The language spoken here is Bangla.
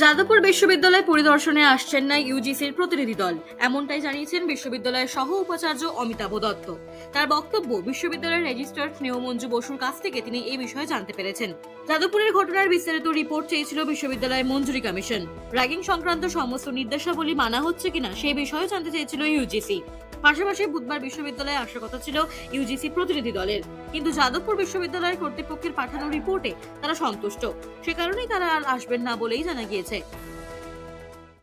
যাদবপুর বিশ্ববিদ্যালয় পরিদর্শনে আসছেন না ইউজিসির প্রতিনিধি দল, এমনটাই জানিয়েছেন বিশ্ববিদ্যালয়ের সহ উপাচার্য অমিতাভ দত্ত। তার বক্তব্য, বিশ্ববিদ্যালয়ের রেজিস্ট্রার স্নেহমঞ্জু বসুর কাছ থেকে তিনি এই বিষয়ে জানতে পেরেছেন। যাদবপুরের ঘটনার বিস্তারিত রিপোর্ট চেয়েছিল বিশ্ববিদ্যালয়ের মঞ্জুরি কমিশন। র্যাগিং সংক্রান্ত সমস্ত নির্দেশাবলী মানা হচ্ছে কিনা সেই বিষয়ে জানতে চেয়েছিল ইউজিসি। পাশাপাশি বুধবার বিশ্ববিদ্যালয়ে আসার কথা ছিল ইউজিসি প্রতিনিধি দলের, কিন্তু যাদবপুর বিশ্ববিদ্যালয়ের কর্তৃপক্ষের পাঠানো রিপোর্টে তারা সন্তুষ্ট, সে কারণেই তারা আর আসবেন না বলেই জানা গিয়েছে।